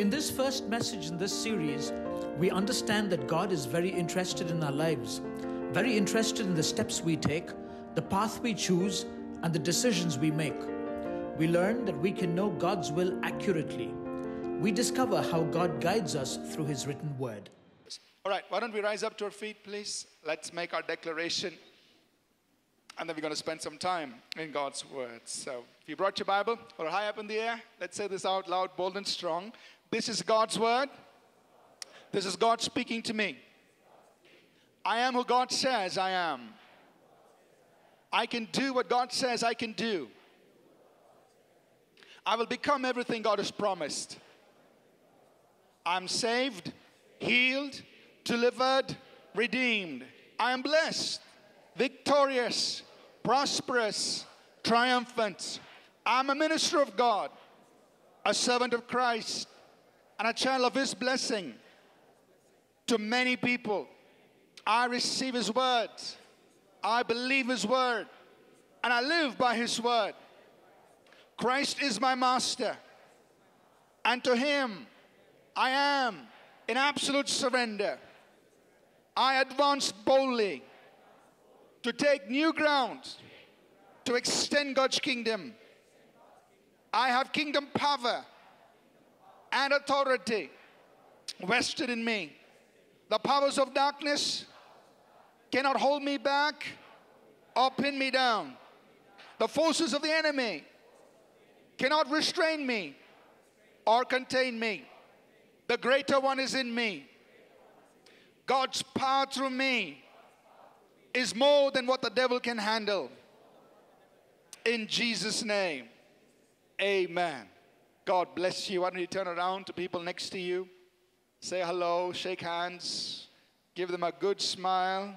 In this first message in this series, we understand that God is very interested in our lives, very interested in the steps we take, the path we choose, and the decisions we make. We learn that we can know God's will accurately. We discover how God guides us through His written word. All right, why don't we rise up to our feet, please? Let's make our declaration. And then we're going to spend some time in God's Word. So if you brought your Bible or high up in the air, let's say this out loud, bold and strong. This is God's Word. This is God speaking to me. I am who God says I am. I can do what God says I can do. I will become everything God has promised. I'm saved, healed, delivered, redeemed. I am blessed, victorious, prosperous, triumphant. I'm a minister of God, a servant of Christ, and a child of His blessing to many people. I receive His word. I believe His word, and I live by His word. Christ is my master, and to Him I am in absolute surrender. I advance boldly to take new ground, to extend God's kingdom. I have kingdom power and authority vested in me. The powers of darkness cannot hold me back or pin me down. The forces of the enemy cannot restrain me or contain me. The greater one is in me. God's power through me is more than what the devil can handle. In Jesus' name, amen. God bless you. Why don't you turn around to people next to you? Say hello, shake hands, give them a good smile,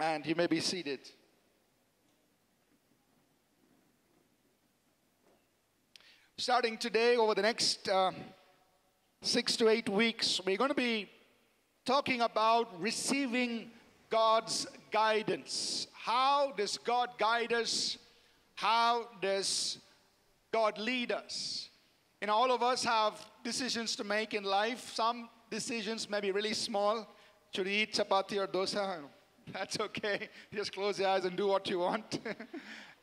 and you may be seated. Starting today, over the next 6 to 8 weeks, we're going to be talking about receiving God's guidance. How does God guide us? How does God lead us? And all of us have decisions to make in life. Some decisions may be really small. Should you eat chapati or dosa? That's okay. Just close your eyes and do what you want.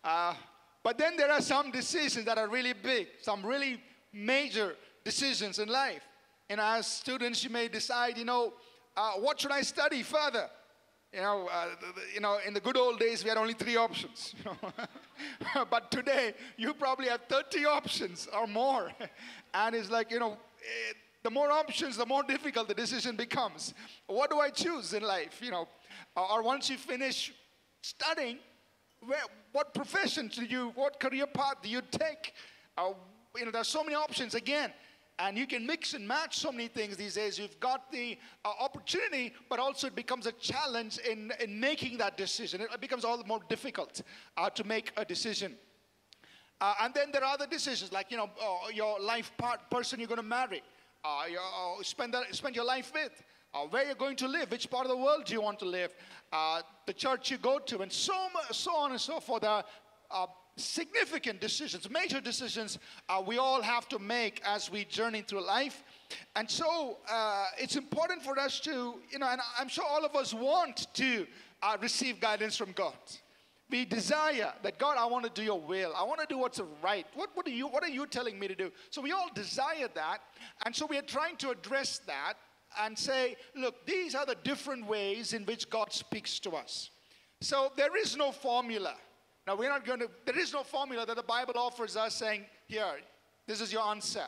But then there are some decisions that are really big, some really major decisions in life. And as students, you may decide, what should I study further? In the good old days, we had only 3 options. But today, you probably have 30 options or more. And it's like, the more options, the more difficult the decision becomes. What do I choose in life? Or once you finish studying, what profession do you, what career path do you take? There's so many options again. And you can mix and match so many things these days. You've got the opportunity, but also it becomes a challenge in making that decision. It becomes all the more difficult to make a decision. And then there are other decisions, like, your life person you're going to marry, spend your life with, where you're going to live, which part of the world do you want to live, the church you go to, and so on and so forth. Significant decisions, major decisions we all have to make as we journey through life. And so it's important for us to, and I'm sure all of us want to receive guidance from God. We desire that, God, I want to do your will. I want to do what's right. What are you telling me to do? So we all desire that. And so we are trying to address that and say, look, these are the different ways in which God speaks to us. So there is no formula. Now, there is no formula that the Bible offers us saying, here, this is your answer.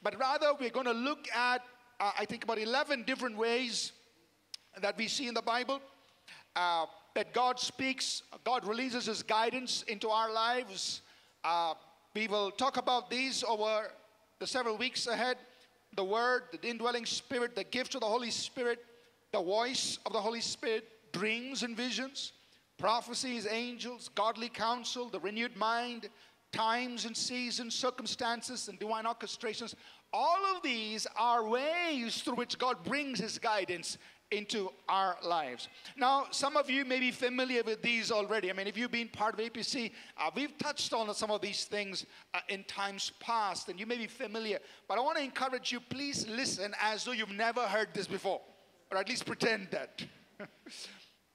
But rather, we're going to look at, I think, about 11 different ways that we see in the Bible that God speaks, God releases His guidance into our lives. We will talk about these over the several weeks ahead. The Word, the indwelling Spirit, the gift of the Holy Spirit, the voice of the Holy Spirit, dreams and visions, prophecies, angels, godly counsel, the renewed mind, times and seasons, circumstances, and divine orchestrations. All of these are ways through which God brings his guidance into our lives. Now, some of you may be familiar with these already. I mean, if you've been part of APC, we've touched on some of these things in times past, and you may be familiar. But I want to encourage you, please listen as though you've never heard this before, or at least pretend that.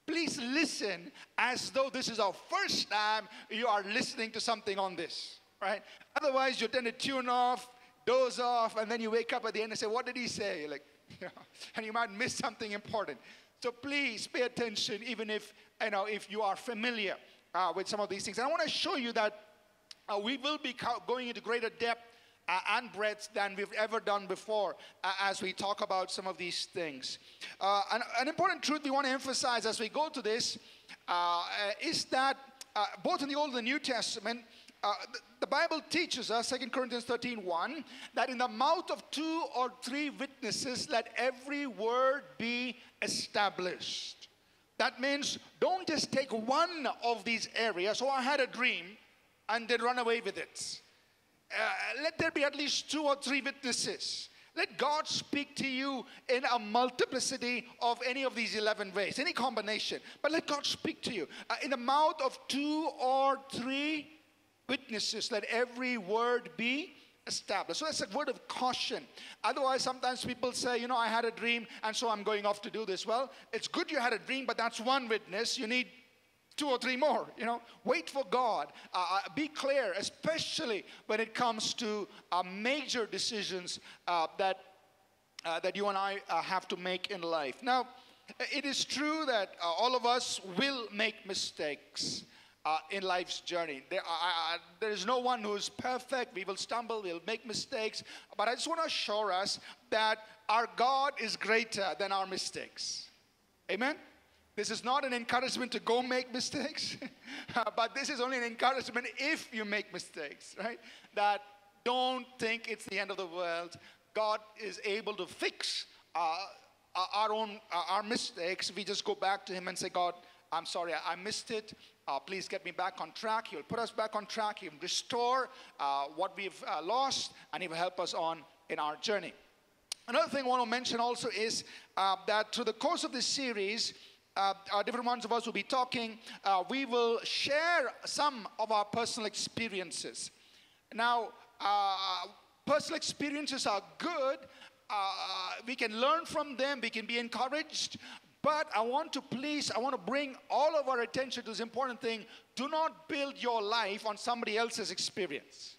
Please listen as though this is our first time you are listening to something on this, right? Otherwise, you tend to tune off, doze off, and then you wake up at the end and say, what did he say? You're like, you know, and you might miss something important. So please pay attention, even if you know if you are familiar with some of these things. And I want to show you that we will be going into greater depth and breadth than we've ever done before as we talk about some of these things. An important truth we want to emphasize as we go to this is that both in the Old and the New Testament, the Bible teaches us, 2 Corinthians 13, 1, that in the mouth of 2 or 3 witnesses, let every word be established. That means don't just take one of these areas. So I had a dream and then run away with it. Let there be at least 2 or 3 witnesses. Let God speak to you in a multiplicity of any of these 11 ways, any combination. But let God speak to you. In the mouth of 2 or 3 witnesses, let every word be established. So that's a word of caution. Otherwise, sometimes people say, you know, I had a dream, and so I'm going off to do this. Well, it's good you had a dream, but that's one witness. You need 2 or 3 more, you know. Wait for God. Be clear, especially when it comes to major decisions that you and I have to make in life. Now, it is true that all of us will make mistakes in life's journey. There is no one who is perfect. We will stumble, we'll make mistakes. But I just want to assure us that our God is greater than our mistakes. Amen? This is not an encouragement to go make mistakes, but this is only an encouragement if you make mistakes, right? That don't think it's the end of the world. God is able to fix our mistakes. We just go back to him and say, God, I'm sorry, I missed it. Please get me back on track. He'll put us back on track. He'll restore what we've lost, and he will help us on in our journey. Another thing I want to mention also is that through the course of this series, different ones of us will be talking. We will share some of our personal experiences. Now, personal experiences are good. We can learn from them. We can be encouraged. But I want to bring all of our attention to this important thing. Do not build your life on somebody else's experience.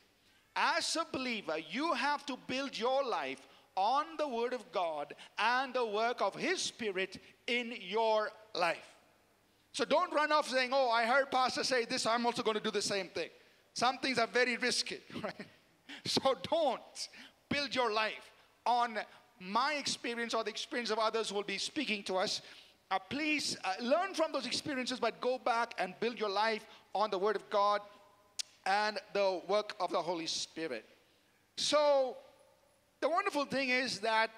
As a believer, you have to build your life on the Word of God and the work of His Spirit in your life. So don't run off saying, oh, I heard Pastor say this, I'm also going to do the same thing. Some things are very risky, right? So don't build your life on my experience or the experience of others who will be speaking to us. Please learn from those experiences, but go back and build your life on the Word of God and the work of the Holy Spirit. So the wonderful thing is that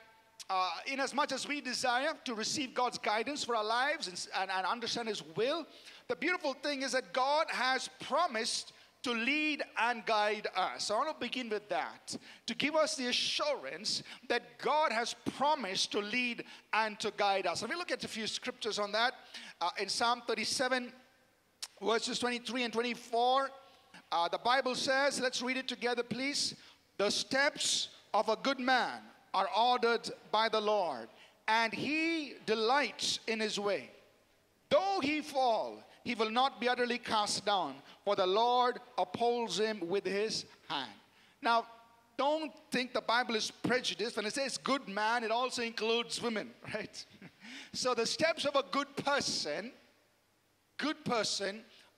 in as much as we desire to receive God's guidance for our lives and understand His will, the beautiful thing is that God has promised to lead and guide us. I want to begin with that, to give us the assurance that God has promised to lead and to guide us. And we look at a few scriptures on that. In Psalm 37, verses 23 and 24, the Bible says, let's read it together, please. The steps of a good man are ordered by the Lord, and he delights in his way. Though he fall, he will not be utterly cast down, for the Lord upholds him with his hand. Now, don't think the Bible is prejudiced. When it says good man, it also includes women, right? So the steps of a good person,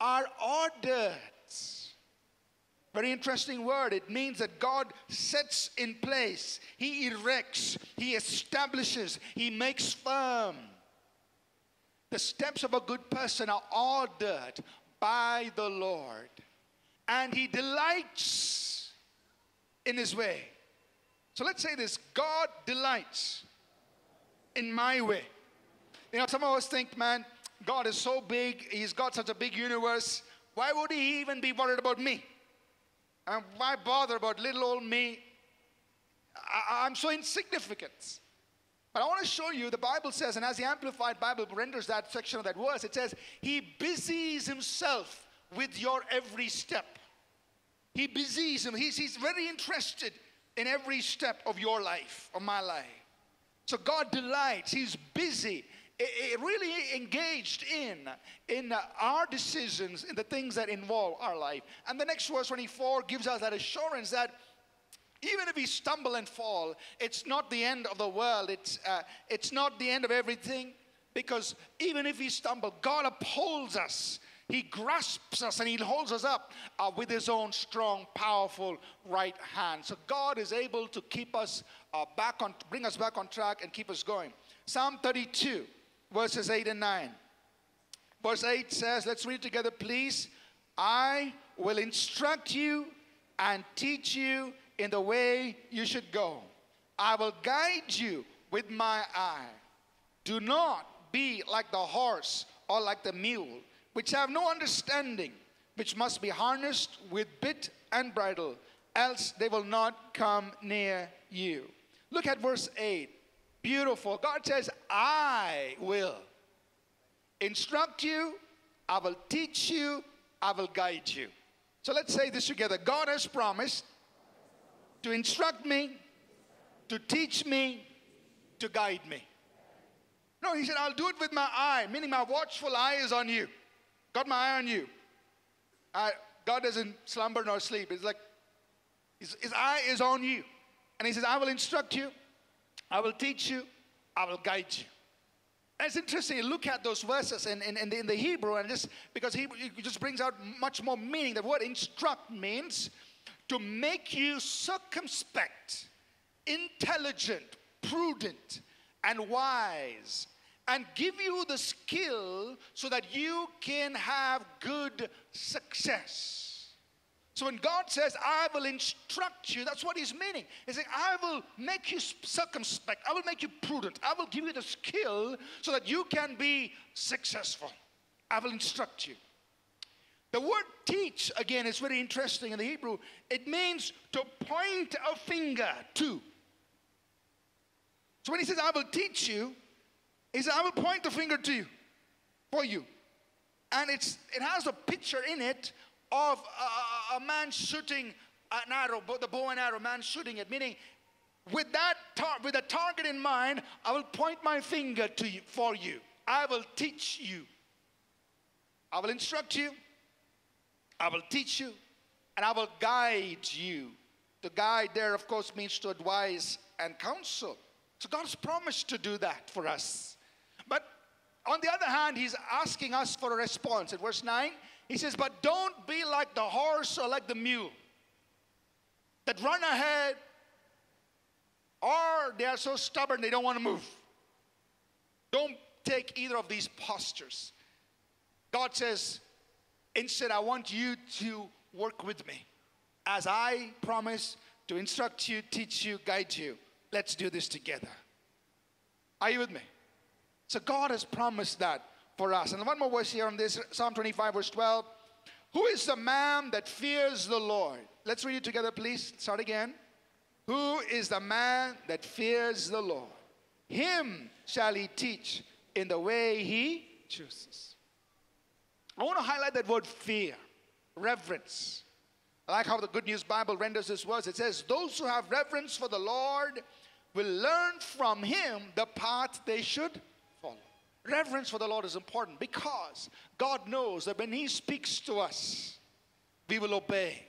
are ordered. Very interesting word. It means that God sets in place. He erects. He establishes. He makes firm. The steps of a good person are ordered by the Lord. And he delights in his way. So let's say this. God delights in my way. You know, some of us think, man, God is so big. He's got such a big universe. Why would he even be worried about me? Why bother about little old me? I'm so insignificant. But I want to show you, the Bible says, and as the Amplified Bible renders that section of that verse, it says, he busies himself with your every step. He busies him. He's very interested in every step of your life, of my life. So God delights. He's busy, really engaged in our decisions, in the things that involve our life. And the next verse, 24, gives us that assurance that even if we stumble and fall, it's not the end of the world. It's not the end of everything, because even if we stumble, God upholds us. He grasps us and he holds us up with his own strong, powerful right hand. So God is able to keep us back on, bring us back on track and keep us going. Psalm 32, verses 8 and 9. Verse 8 says, let's read together, please. I will instruct you and teach you in the way you should go. I will guide you with my eye. Do not be like the horse or like the mule, which have no understanding, which must be harnessed with bit and bridle, else they will not come near you. Look at verse 8. Beautiful. God says, I will instruct you, I will teach you, I will guide you. So let's say this together. God has promised to instruct me, to teach me, to guide me. No, he said, I'll do it with my eye, meaning my watchful eye is on you. Got my eye on you. God doesn't slumber nor sleep. It's like his eye is on you. And he says, I will instruct you, I will teach you, I will guide you. And it's interesting, you look at those verses in the Hebrew, and just because Hebrew, it just brings out much more meaning. The word instruct means to make you circumspect, intelligent, prudent, and wise, and give you the skill so that you can have good success. So when God says, I will instruct you, that's what he's meaning. He's saying, I will make you circumspect, I will make you prudent, I will give you the skill so that you can be successful. I will instruct you. The word teach, again, is very interesting in the Hebrew. It means to point a finger to. So when he says, I will teach you, he said, I will point the finger to you, for you. And it has a picture in it of a man shooting an arrow, the bow and arrow, man shooting it. Meaning, with a target in mind, I will point my finger to you, for you. I will teach you. I will instruct you. I will teach you. And I will guide you. To guide there, of course, means to advise and counsel. So God's promised to do that for us. But on the other hand, he's asking us for a response. In verse 9, he says, but don't be like the horse or like the mule that run ahead, or they are so stubborn they don't want to move. Don't take either of these postures. God says, instead, I want you to work with me as I promise to instruct you, teach you, guide you. Let's do this together. Are you with me? So God has promised that for us. And one more verse here on this, Psalm 25, verse 12. Who is the man that fears the Lord? Let's read it together, please. Start again. Who is the man that fears the Lord? Him shall he teach in the way he chooses. I want to highlight that word fear, reverence. I like how the Good News Bible renders this verse. It says, those who have reverence for the Lord will learn from him the path they should follow. Reverence for the Lord is important because God knows that when he speaks to us, we will obey.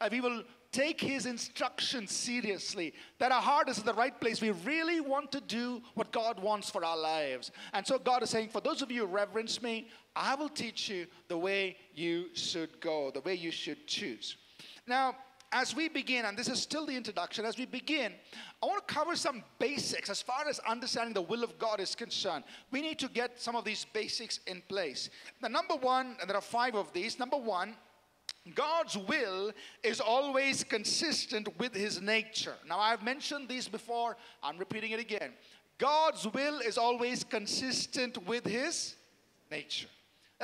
And we will take his instructions seriously. That our heart is in the right place. We really want to do what God wants for our lives. And so God is saying, for those of you who reverence me, I will teach you the way you should go, the way you should choose. Now, as we begin, and this is still the introduction, as we begin, I want to cover some basics as far as understanding the will of God is concerned. We need to get some of these basics in place. The number one, and there are 5 of these. Number one, God's will is always consistent with his nature. Now, I've mentioned these before. I'm repeating it again. God's will is always consistent with his nature.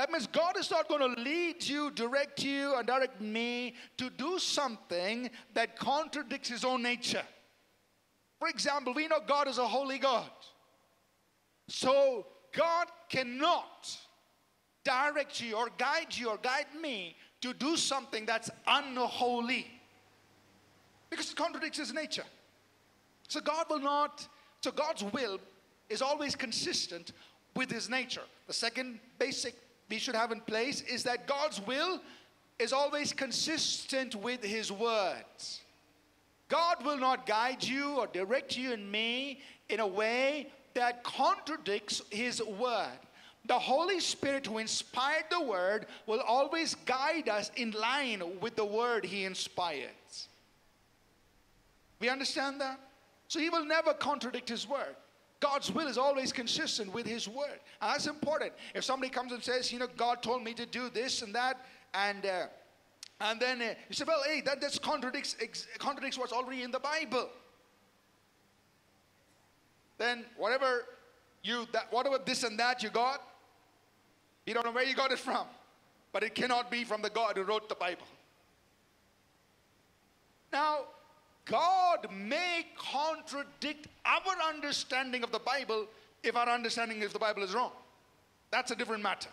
That means God is not going to lead you, direct you, and direct me to do something that contradicts his own nature. For example, we know God is a holy God. So God cannot direct you or guide me to do something that's unholy, because it contradicts his nature. So God will not, so God's will is always consistent with his nature. The second basic we should have in place is that God's will is always consistent with his words. God will not guide you or direct you and me in a way that contradicts his word. The Holy Spirit who inspired the word will always guide us in line with the word he inspires. We understand that? So he will never contradict his word. God's will is always consistent with his word. And that's important. If somebody comes and says, you know, God told me to do this and that, and then you say, well, hey, that contradicts what's already in the Bible. Then whatever this and that you got, you don't know where you got it from, but it cannot be from the God who wrote the Bible. Now, God may contradict our understanding of the Bible if our understanding of the Bible is wrong. That's a different matter.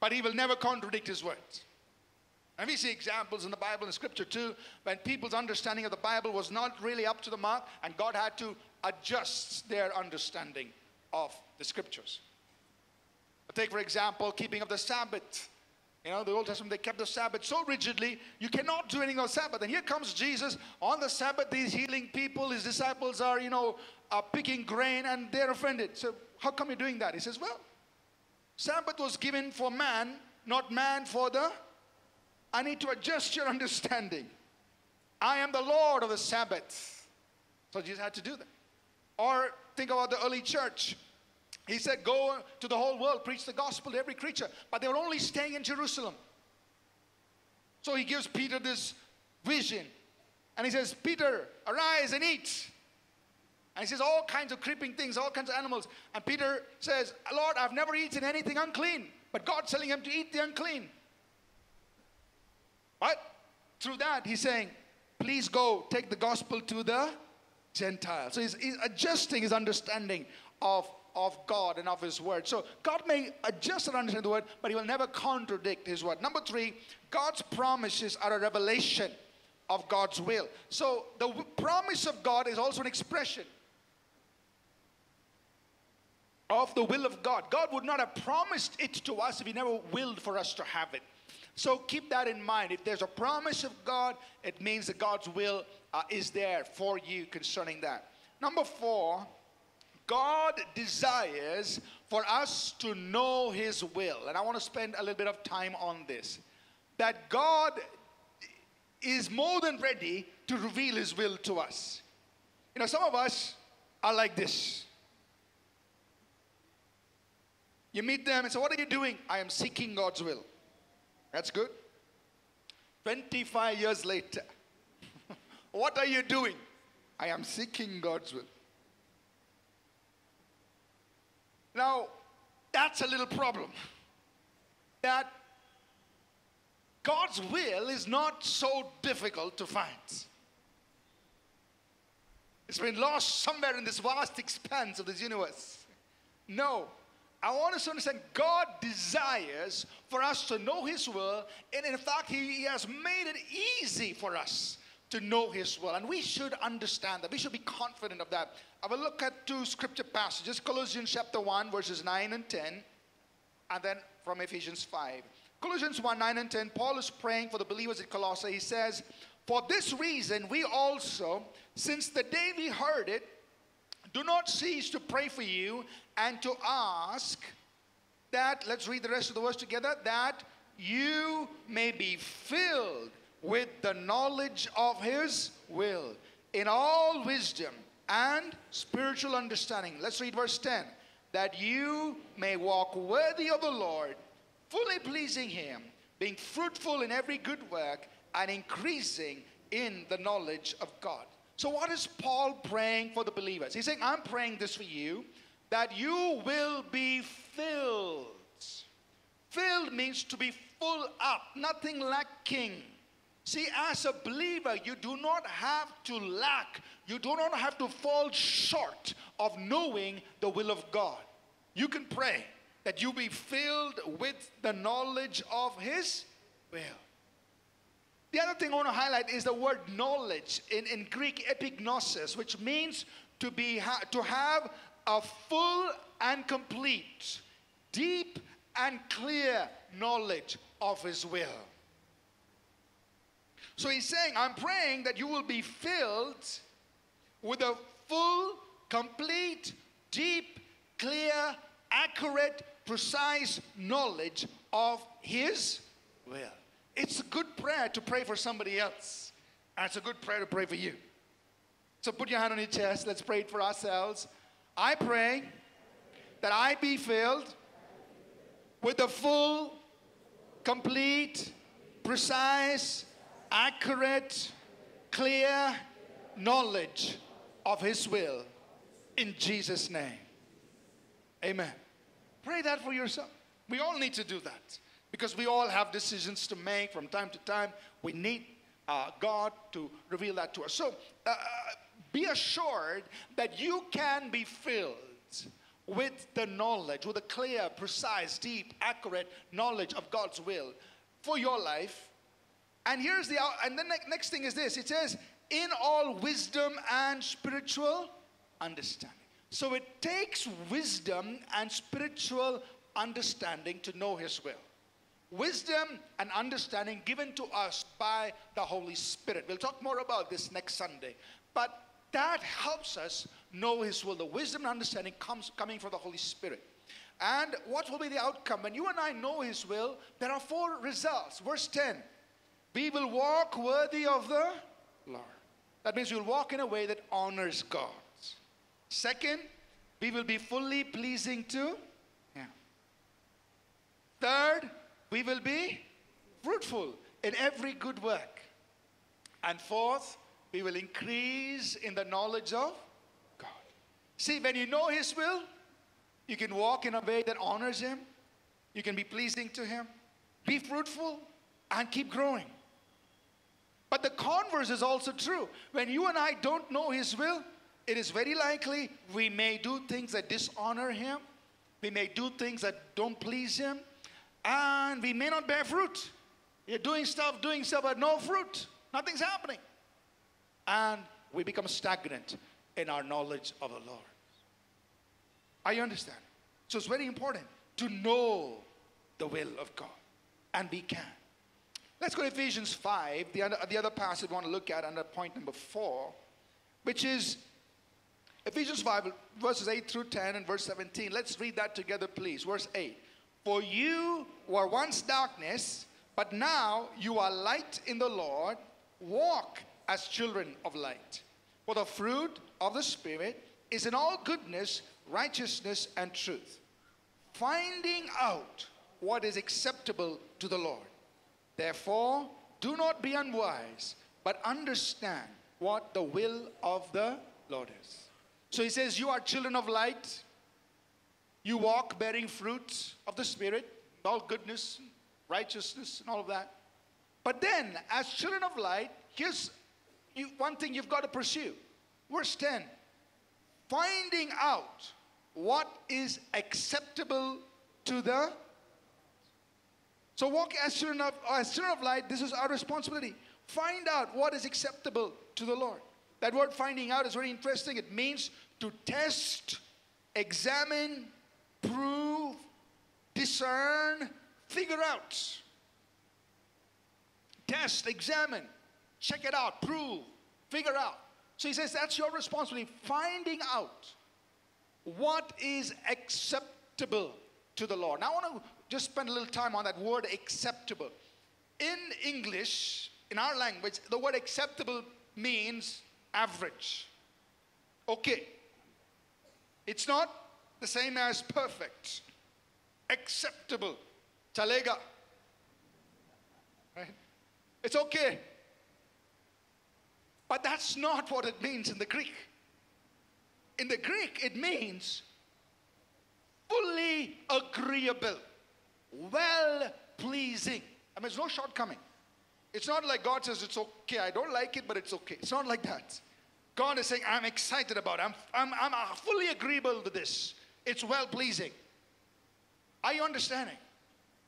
But he will never contradict his words. And we see examples in the Bible and Scripture too, when people's understanding of the Bible was not really up to the mark, and God had to adjust their understanding of the Scriptures. Take, for example, keeping of the Sabbath. You know, the Old Testament, they kept the Sabbath so rigidly, you cannot do anything on Sabbath. And here comes Jesus on the Sabbath, he's healing people, his disciples are, you know, picking grain, and they're offended. So, how come you're doing that? He says, well, Sabbath was given for man, not man for the... I need to adjust your understanding. I am the Lord of the Sabbath. So Jesus had to do that. Or think about the early church. He said, go to the whole world, preach the gospel to every creature. But they were only staying in Jerusalem. So he gives Peter this vision. And he says, Peter, arise and eat. And he says, all kinds of creeping things, all kinds of animals. And Peter says, Lord, I've never eaten anything unclean. But God's telling him to eat the unclean. But through that, he's saying, please go take the gospel to the Gentiles. So he's adjusting his understanding of God and of his word. So God may adjust and understand the word, but he will never contradict his word. Number three, God's promises are a revelation of God's will. So the promise of God is also an expression of the will of God. God would not have promised it to us if he never willed for us to have it. So keep that in mind. If there's a promise of God, it means that God's will is there for you concerning that. Number four, God desires for us to know his will. And I want to spend a little bit of time on this. That God is more than ready to reveal his will to us. You know, some of us are like this. You meet them and say, what are you doing? I am seeking God's will. That's good. 25 years later, what are you doing? I am seeking God's will. Now, that's a little problem. That God's will is not so difficult to find. It's been lost somewhere in this vast expanse of this universe. No, I want us to understand God desires for us to know his will, and in fact, he has made it easy for us to know his will. And we should understand that. We should be confident of that. I will look at two scripture passages, Colossians chapter 1, verses 9 and 10, and then from Ephesians 5. Colossians 1, 9 and 10, Paul is praying for the believers in Colossae. He says, for this reason, we also, since the day we heard it, do not cease to pray for you and to ask that, let's read the rest of the verse together, that you may be filled with the knowledge of his will, in all wisdom and spiritual understanding. Let's read verse 10. That you may walk worthy of the Lord, fully pleasing him, being fruitful in every good work, and increasing in the knowledge of God. So what is Paul praying for the believers? He's saying, I'm praying this for you, that you will be filled. Filled means to be full up, nothing lacking. See, as a believer, you do not have to lack. You do not have to fall short of knowing the will of God. You can pray that you be filled with the knowledge of His will. The other thing I want to highlight is the word knowledge in Greek, epignosis, which means to have a full and complete, deep and clear knowledge of His will. So he's saying, I'm praying that you will be filled with a full, complete, deep, clear, accurate, precise knowledge of His will. It's a good prayer to pray for somebody else. And it's a good prayer to pray for you. So put your hand on your chest. Let's pray it for ourselves. I pray that I be filled with a full, complete, precise, accurate, clear knowledge of His will, in Jesus' name. Amen. Pray that for yourself. We all need to do that, because we all have decisions to make from time to time. We need God to reveal that to us. So be assured that you can be filled with the knowledge, with a clear, precise, deep, accurate knowledge of God's will for your life. And here's the, and the next thing is this. It says, in all wisdom and spiritual understanding. So it takes wisdom and spiritual understanding to know His will. Wisdom and understanding given to us by the Holy Spirit. We'll talk more about this next Sunday. But that helps us know His will. The wisdom and understanding coming from the Holy Spirit. And what will be the outcome? When you and I know His will, there are four results. Verse 10. We will walk worthy of the Lord. That means we'll walk in a way that honors God. Second, we will be fully pleasing to Him. Third, we will be fruitful in every good work. And fourth, we will increase in the knowledge of God. See, when you know His will, you can walk in a way that honors Him. You can be pleasing to Him. Be fruitful and keep growing. But the converse is also true. When you and I don't know His will, it is very likely we may do things that dishonor Him. We may do things that don't please Him. And we may not bear fruit. You're doing stuff, but no fruit. Nothing's happening. And we become stagnant in our knowledge of the Lord. Are you understanding? So it's very important to know the will of God. And we can. Let's go to Ephesians 5, the other passage we want to look at under point number 4, which is Ephesians 5, verses 8 through 10 and verse 17. Let's read that together, please. Verse 8. For you were once darkness, but now you are light in the Lord. Walk as children of light. For the fruit of the Spirit is in all goodness, righteousness, and truth, finding out what is acceptable to the Lord. Therefore, do not be unwise, but understand what the will of the Lord is. So he says, you are children of light. You walk bearing fruit of the Spirit, all goodness, righteousness, and all of that. But then, as children of light, here's one thing you've got to pursue. Verse 10, finding out what is acceptable to the. So walk as children of light. This is our responsibility. Find out what is acceptable to the Lord. That word finding out is very interesting. It means to test, examine, prove, discern, figure out. Test, examine, check it out, prove, figure out. So he says that's your responsibility. Finding out what is acceptable to the Lord. Now I want to just spend a little time on that word acceptable. In English, in our language, the word acceptable means average. Okay. It's not the same as perfect. Acceptable. Chalega. Right? It's okay. But that's not what it means in the Greek. In the Greek, it means fully agreeable, well-pleasing. I mean, there's no shortcoming. It's not like God says, it's okay, I don't like it, but it's okay. It's not like that. God is saying, I'm excited about it. I'm fully agreeable to this. It's well-pleasing. Are you understanding?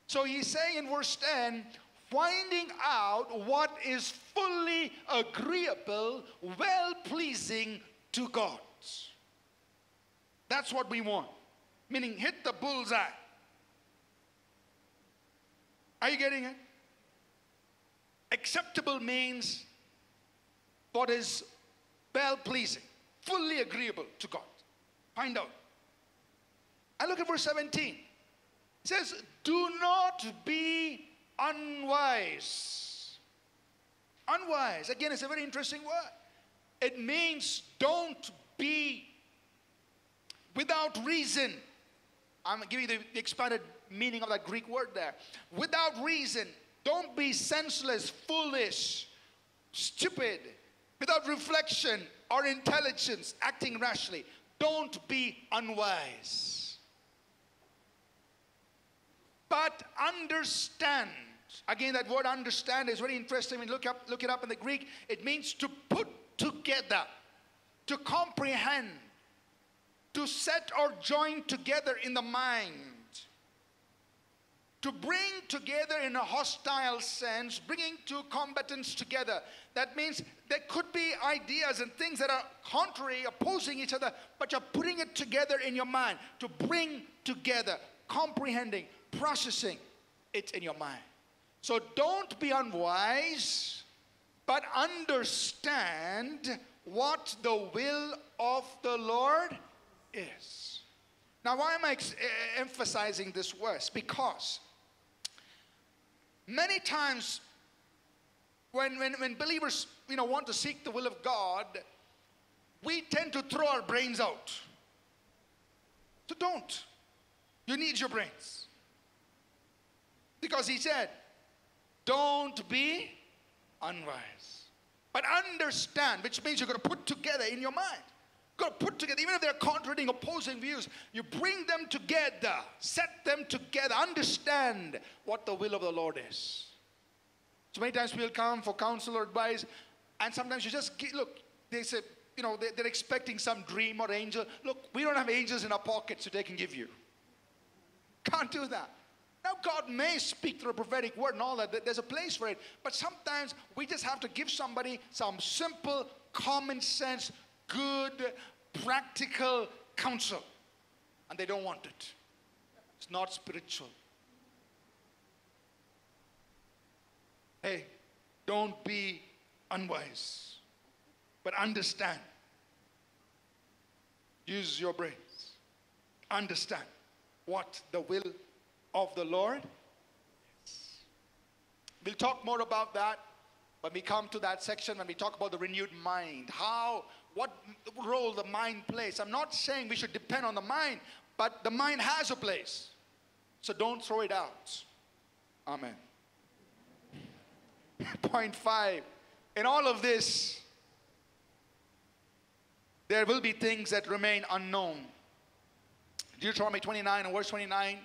So he's saying in verse 10, finding out what is fully agreeable, well-pleasing to God. That's what we want. Meaning, hit the bullseye. Are you getting it? Acceptable means what is well-pleasing, fully agreeable to God. Find out. And look at verse 17. It says, do not be unwise. Unwise. Again, it's a very interesting word. It means don't be without reason. I'm giving you the expanded meaning of that Greek word there. Without reason. Don't be senseless, foolish, stupid, without reflection or intelligence, acting rashly. Don't be unwise. But understand. Again, that word understand is very interesting. When you look it up in the Greek. It means to put together, to comprehend, to set or join together in the mind. To bring together in a hostile sense, bringing two combatants together. That means there could be ideas and things that are contrary, opposing each other, but you're putting it together in your mind. To bring together, comprehending, processing it in your mind. So don't be unwise, but understand what the will of the Lord is. Now, why am I emphasizing this verse? Because many times when believers want to seek the will of God, we tend to throw our brains out. So don't. You need your brains. Because he said, don't be unwise. But understand, which means you're going to put together in your mind. You've got to put together, even if they're contradicting, opposing views, you bring them together, set them together, understand what the will of the Lord is. So many times we'll come for counsel or advice, and sometimes you just get, look, they say, they're expecting some dream or angel. Look, we don't have angels in our pockets that they can give you. Can't do that. Now, God may speak through a prophetic word and all that. There's a place for it. But sometimes we just have to give somebody some simple, common sense, good, practical counsel, and they don't want it. It's not spiritual. Hey, don't be unwise, but understand. Use your brains. Understand what the will of the Lord is. We'll talk more about that when we come to that section, when we talk about the renewed mind. What role the mind plays. I'm not saying we should depend on the mind, but the mind has a place. So don't throw it out. Amen. Point 5. In all of this, there will be things that remain unknown. Deuteronomy 29 and verse 29.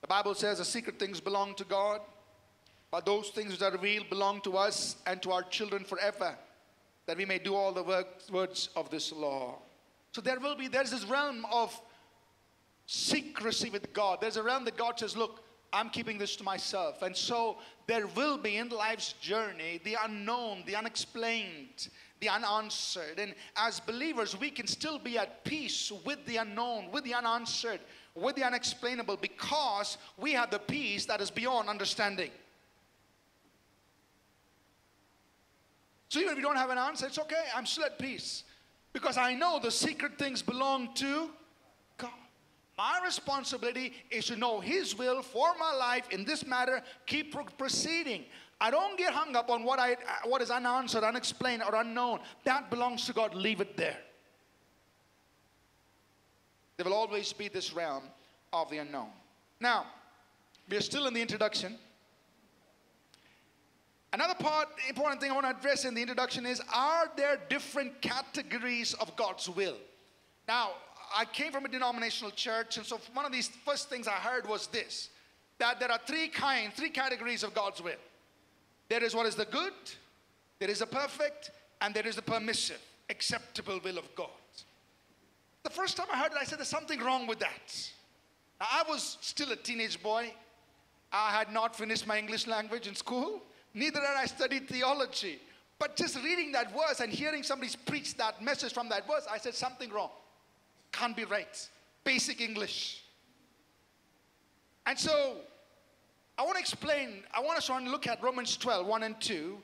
The Bible says the secret things belong to God, but those things which are revealed belong to us and to our children forever, that we may do all the words of this law. So there's this realm of secrecy with God. There's a realm that God says, look, I'm keeping this to myself. And so there will be in life's journey the unknown, the unexplained, the unanswered. And as believers, we can still be at peace with the unknown, with the unanswered, with the unexplainable, because we have the peace that is beyond understanding. So even if you don't have an answer, it's okay. I'm still at peace. Because I know the secret things belong to God. My responsibility is to know His will for my life in this matter. Keep proceeding. I don't get hung up on what is unanswered, unexplained, or unknown. That belongs to God. Leave it there. There will always be this realm of the unknown. Now, we are still in the introduction. Another important thing I want to address in the introduction is, are there different categories of God's will? Now, I came from a denominational church, and so one of these first things I heard was this, that there are three categories of God's will. There is what is the good, there is the perfect, and there is the permissive, acceptable will of God. The first time I heard it, I said, there's something wrong with that. Now, I was still a teenage boy. I had not finished my English language in school. Neither had I studied theology. But just reading that verse and hearing somebody preach that message from that verse, I said, something wrong. Can't be right. Basic English. And so I want to explain, I want us to look at Romans 12, 1 and 2,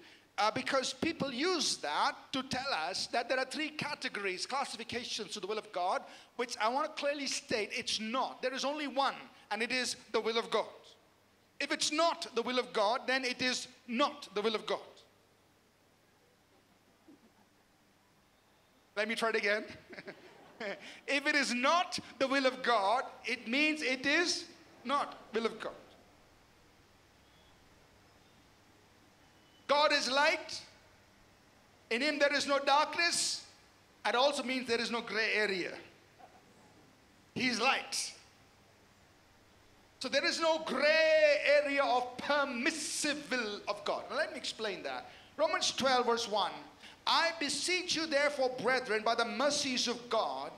because people use that to tell us that there are three categories, classifications to the will of God, which I want to clearly state it's not. There is only one, and it is the will of God. If it's not the will of God, then it is not the will of God. Let me try it again. If it is not the will of God, it means it is not will of God. God is light. In him there is no darkness. It also means there is no gray area. He is light. So there is no gray area of permissive will of God. Now let me explain that. Romans 12 verse 1. I beseech you therefore, brethren, by the mercies of God,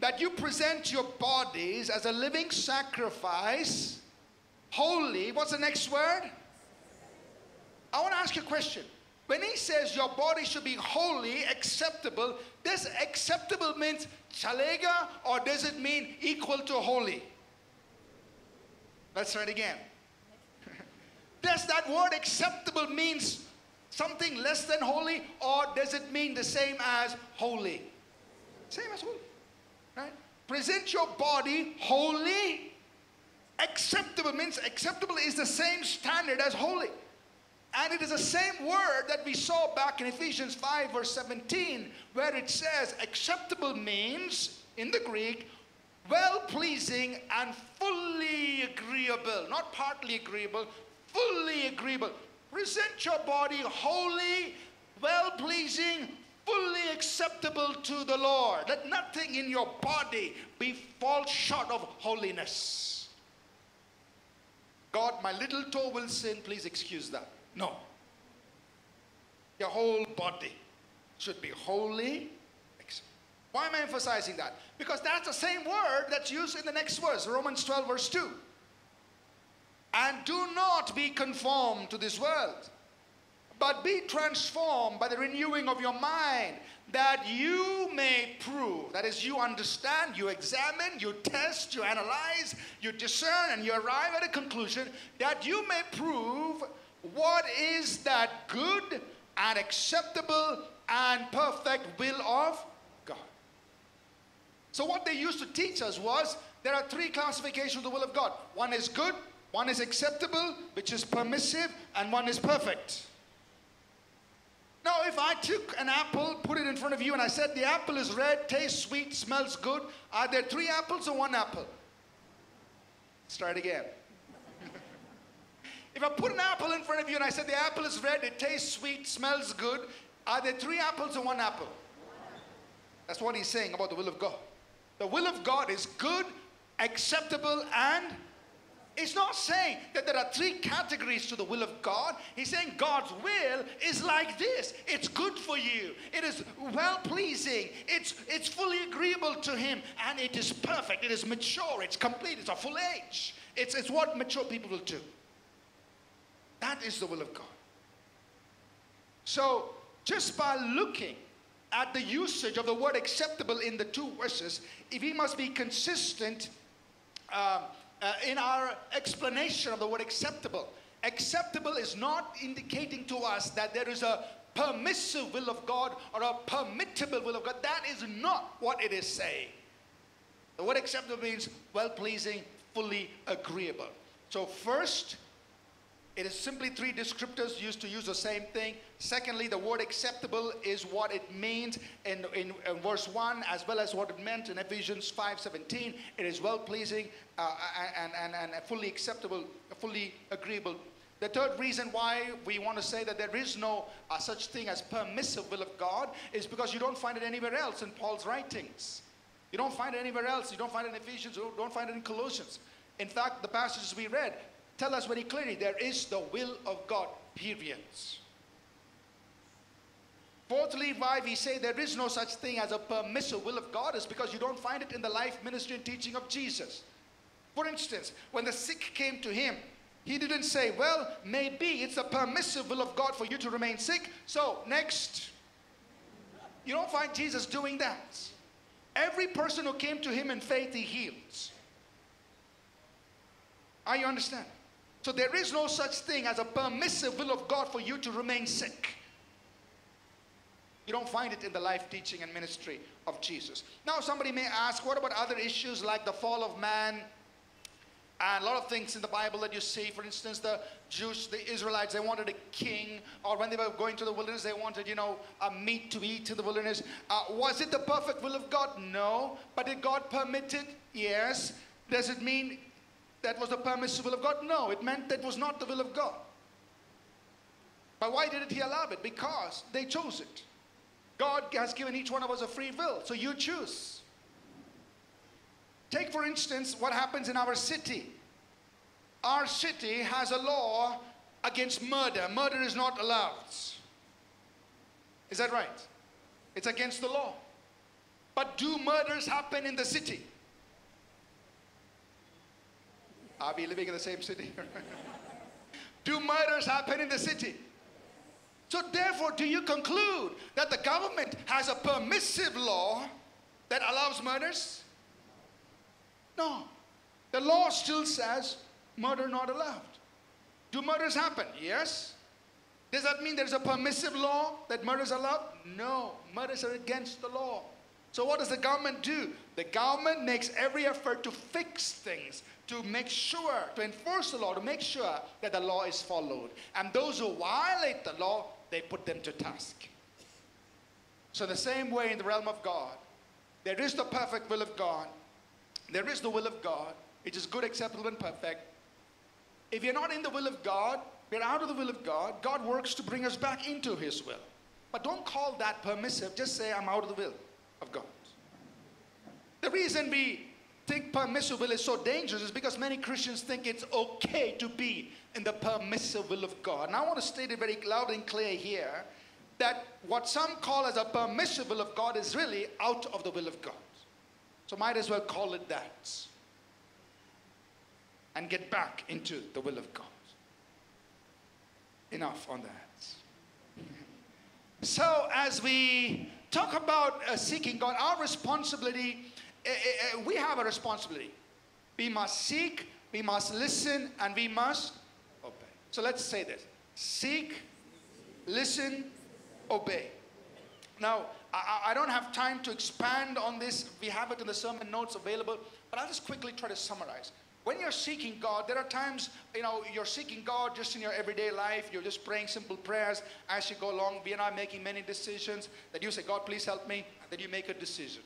that you present your bodies as a living sacrifice, holy. What's the next word? I want to ask you a question. When he says your body should be holy, acceptable, this acceptable means chalega, or does it mean equal to holy? Let's try it again. Does that word acceptable means something less than holy, or does it mean the same as holy? Same as holy. Right? Present your body holy. Acceptable means acceptable is the same standard as holy. And it is the same word that we saw back in Ephesians 5 verse 17, where it says acceptable means, in the Greek, well-pleasing and fully agreeable. Not partly agreeable, fully agreeable. Present your body holy, well-pleasing, fully acceptable to the Lord. Let nothing in your body fall short of holiness. God, my little toe will sin. Please excuse that. No. Your whole body should be holy. Why am I emphasizing that? Because that's the same word that's used in the next verse, Romans 12, verse 2. And do not be conformed to this world, but be transformed by the renewing of your mind, that you may prove. That is, you understand, you examine, you test, you analyze, you discern, and you arrive at a conclusion, that you may prove what is that good and acceptable and perfect will of God. So what they used to teach us was there are three classifications of the will of God. One is good. One is acceptable, which is permissive, and one is perfect. Now, if I took an apple, put it in front of you, and I said, the apple is red, tastes sweet, smells good. Are there three apples or one apple? Let's try it again. If I put an apple in front of you, and I said, the apple is red, it tastes sweet, smells good. Are there three apples or one apple? That's what he's saying about the will of God. The will of God is good, acceptable, and it's not saying that there are three categories to the will of God. He's saying God's will is like this. It's good for you. It is well-pleasing. It's fully agreeable to him. And it is perfect. It is mature. It's complete. It's a full age. It's what mature people will do. That is the will of God. So just by looking at the usage of the word acceptable in the two verses, if we must be consistent in our explanation of the word acceptable. Acceptable is not indicating to us that there is a permissive will of God or a permittable will of God. That is not what it is saying. The word acceptable means well-pleasing, fully agreeable. So first, it is simply three descriptors used to use the same thing. Secondly, the word acceptable is what it means in verse 1, as well as what it meant in Ephesians 5:17. It is well-pleasing and fully acceptable, fully agreeable. The third reason why we want to say that there is no such thing as permissive will of God is because you don't find it anywhere else in Paul's writings. You don't find it anywhere else. You don't find it in Ephesians. You don't find it in Colossians. In fact, the passages we read tell us very clearly there is the will of God, period. Fourthly, why we say there is no such thing as a permissive will of God is because you don't find it in the life, ministry, and teaching of Jesus. For instance, when the sick came to him, he didn't say, well, maybe it's a permissive will of God for you to remain sick, so next. You don't find Jesus doing that. Every person who came to him in faith, he heals. Are you understanding? So there is no such thing as a permissive will of God for you to remain sick. You don't find it in the life, teaching, and ministry of Jesus. Now somebody may ask, what about other issues like the fall of man? And a lot of things in the Bible that you see, for instance, the Jews, the Israelites, they wanted a king, or when they were going to the wilderness, they wanted, meat to eat in the wilderness. Was it the perfect will of God? No. But did God permit it? Yes. Does it mean that was the permissive will of God? No. It meant that was not the will of God. But why didn't he allow it? Because they chose it. God has given each one of us a free will, so you choose. Take, for instance, what happens in our city. Our city has a law against murder. Murder is not allowed. Is that right? It's against the law. But do murders happen in the city? Are we living in the same city? Do murders happen in the city? So therefore, do you conclude that the government has a permissive law that allows murders? No. The law still says murder not allowed. Do murders happen? Yes. Does that mean there's a permissive law that murders are allowed? No. Murders are against the law. So what does the government do? The government makes every effort to fix things, to make sure, to enforce the law, to make sure that the law is followed. And those who violate the law, they put them to task. So the same way in the realm of God, there is the perfect will of God. There is the will of God. It is good, acceptable, and perfect. If you're not in the will of God, we're out of the will of God. God works to bring us back into his will. But don't call that permissive. Just say, I'm out of the will of God. The reason we think permissive will is so dangerous is because many Christians think it's okay to be in the permissive will of God. And I want to state it very loud and clear here that what some call as a permissive will of God is really out of the will of God. So might as well call it that and get back into the will of God. Enough on that. So as we talk about seeking God, our responsibility, we have a responsibility. We must seek, we must listen, and we must obey. So let's say this. Seek, listen, obey. Now, I don't have time to expand on this. We have it in the sermon notes available, but I'll just quickly try to summarize. When you're seeking God, there are times, you're seeking God just in your everyday life. You're just praying simple prayers as you go along. We are not making many decisions that you say, God, please help me, and then you make a decision.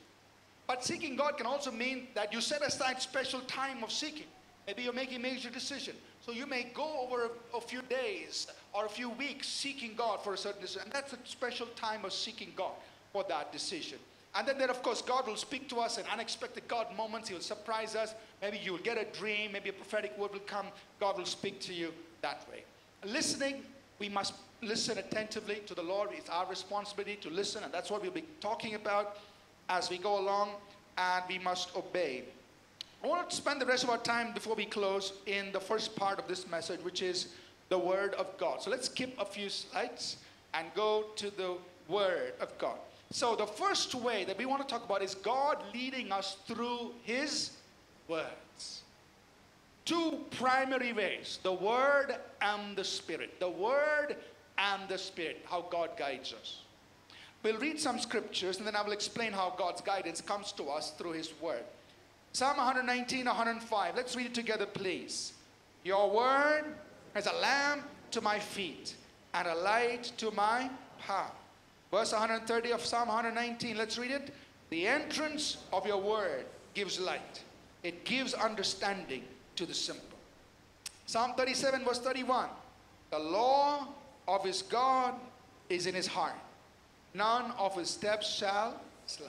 But seeking God can also mean that you set aside special time of seeking. Maybe you're making a major decision. So you may go over a few days or a few weeks seeking God for a certain decision. And that's a special time of seeking God for that decision. And then, of course, God will speak to us in unexpected God moments. He will surprise us. Maybe you will get a dream. Maybe a prophetic word will come. God will speak to you that way. Listening, we must listen attentively to the Lord. It's our responsibility to listen. And that's what we'll be talking about as we go along. And we must obey. I want to spend the rest of our time before we close in the first part of this message, which is the Word of God. So let's skip a few slides and go to the Word of God. So the first way that we want to talk about is God leading us through his words. Two primary ways, the Word and the Spirit. The Word and the Spirit, how God guides us. We'll read some scriptures and then I will explain how God's guidance comes to us through his Word. Psalm 119, 105. Let's read it together, please. Your word is a lamp to my feet and a light to my path. Verse 130 of Psalm 119. Let's read it. The entrance of your word gives light. It gives understanding to the simple. Psalm 37, verse 31. The law of his God is in his heart. None of his steps shall slide.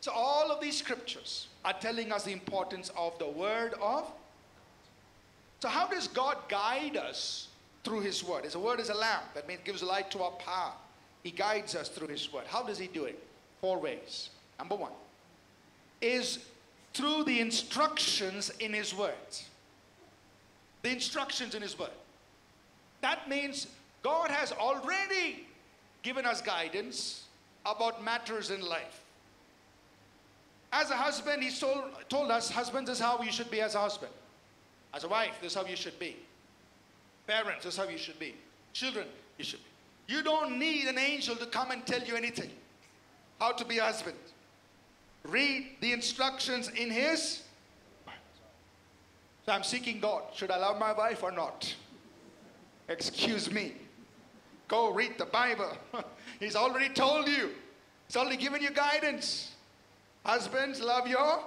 So all of these scriptures are telling us the importance of the word of. So how does God guide us through his word? His word is a lamp. That means it gives light to our path. He guides us through his word. How does he do it? 4 ways. Number 1 is through the instructions in his word. The instructions in his word. That means God has already given us guidance about matters in life. As a husband, he told us, husbands, this is how you should be as a husband. As a wife, this is how you should be. Parents, this is how you should be. Children, you should be. You don't need an angel to come and tell you anything. How to be a husband. Read the instructions in his word. So I'm seeking God. Should I love my wife or not? Excuse me. Go read the Bible. He's already told you. He's already given you guidance. Husbands, love your.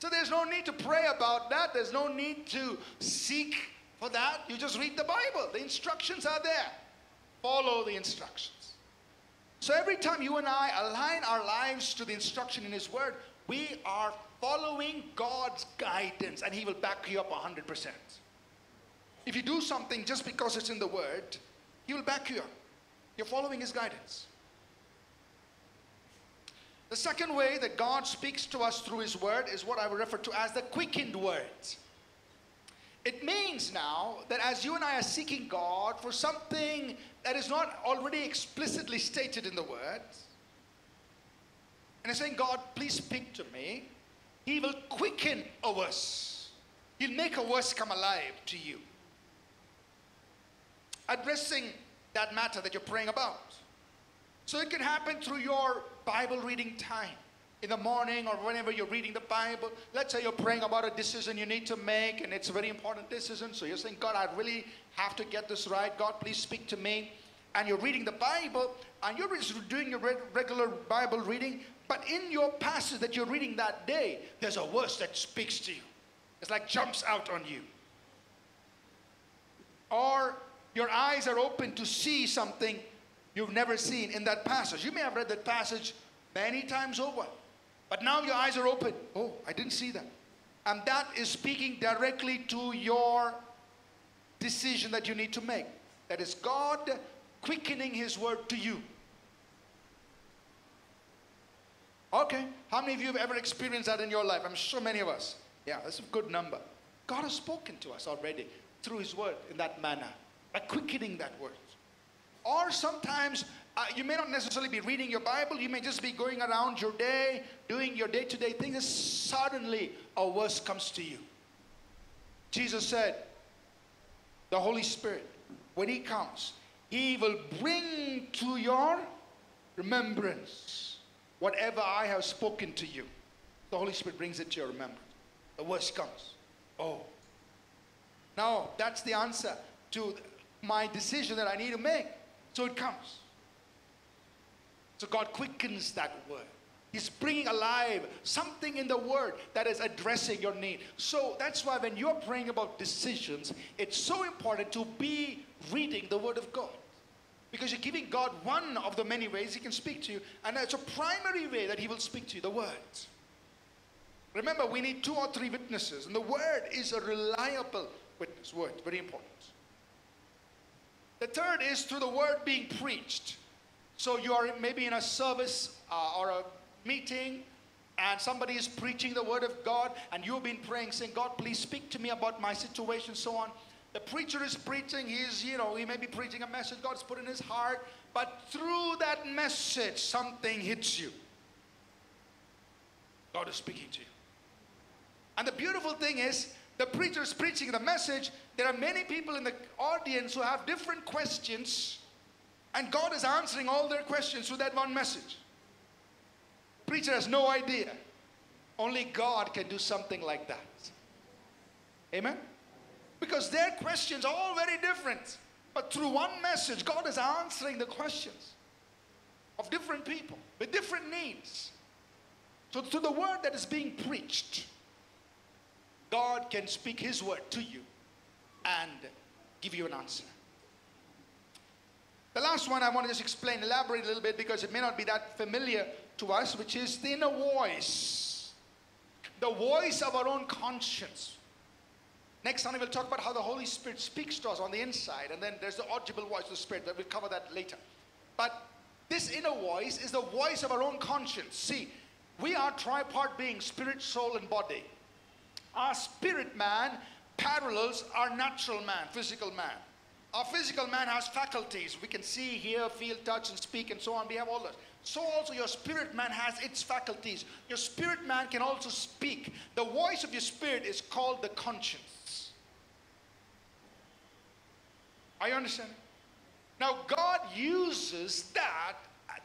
So there's no need to pray about that. There's no need to seek for that. You just read the Bible. The instructions are there. Follow the instructions. So every time you and I align our lives to the instruction in his word, we are following God's guidance, and he will back you up 100%. If you do something just because it's in the word, he will back you up. You're following his guidance. The second way that God speaks to us through his word is what I would refer to as the quickened word. It means now that as you and I are seeking God for something that is not already explicitly stated in the word, and you're saying, God, please speak to me, he will quicken a verse. He'll make a verse come alive to you, addressing that matter that you're praying about. So it can happen through your Bible reading time. In the morning or whenever you're reading the Bible, let's say you're praying about a decision you need to make, and it's a very important decision. So you're saying, God, I really have to get this right. God, please speak to me. And you're reading the Bible, and you're just doing your regular Bible reading. But in your passage that you're reading that day, there's a verse that speaks to you. It's like jumps out on you. Or your eyes are open to see something you've never seen in that passage. You may have read that passage many times over, but now your eyes are open. Oh, I didn't see that. And that is speaking directly to your decision that you need to make. That is God quickening his word to you. Okay, how many of you have ever experienced that in your life? I'm sure many of us. Yeah, that's a good number. God has spoken to us already through his word in that manner, by quickening that word. Or sometimes you may not necessarily be reading your Bible. You may just be going around your day, doing your day-to-day things, and suddenly a verse comes to you. Jesus said, the Holy Spirit, when he comes, he will bring to your remembrance whatever I have spoken to you. The Holy Spirit brings it to your remembrance. The verse comes. Oh. Now, that's the answer to my decision that I need to make. So it comes. So God quickens that word. He's bringing alive something in the word that is addressing your need. So that's why when you're praying about decisions, it's so important to be reading the word of God. Because you're giving God one of the many ways he can speak to you. And it's a primary way that he will speak to you, the word. Remember, we need 2 or 3 witnesses. And the word is a reliable witness. Word, very important. The third is through the word being preached. So you are maybe in a service or a meeting, and somebody is preaching the word of God, and you've been praying, saying, God, please speak to me about my situation, so on. The preacher is preaching. He's, he may be preaching a message God's put in his heart, but through that message, something hits you. God is speaking to you. And the beautiful thing is, the preacher is preaching the message. There are many people in the audience who have different questions, and God is answering all their questions through that one message. Preacher has no idea. Only God can do something like that. Amen? Because their questions are all very different. But through one message, God is answering the questions of different people with different needs. So through the word that is being preached, God can speak his word to you and give you an answer. The last one I want to just explain, elaborate a little bit, because it may not be that familiar to us, which is the inner voice. The voice of our own conscience. Next Sunday we'll talk about how the Holy Spirit speaks to us on the inside, and then there's the audible voice of the Spirit, that we'll cover that later. But this inner voice is the voice of our own conscience. See, we are tripart beings, spirit, soul, and body. Our spirit man parallels our natural man, physical man. Our physical man has faculties. We can see, hear, feel, touch, and speak, and so on. We have all those. So also your spirit man has its faculties. Your spirit man can also speak. The voice of your spirit is called the conscience. Are you understanding? Now God uses that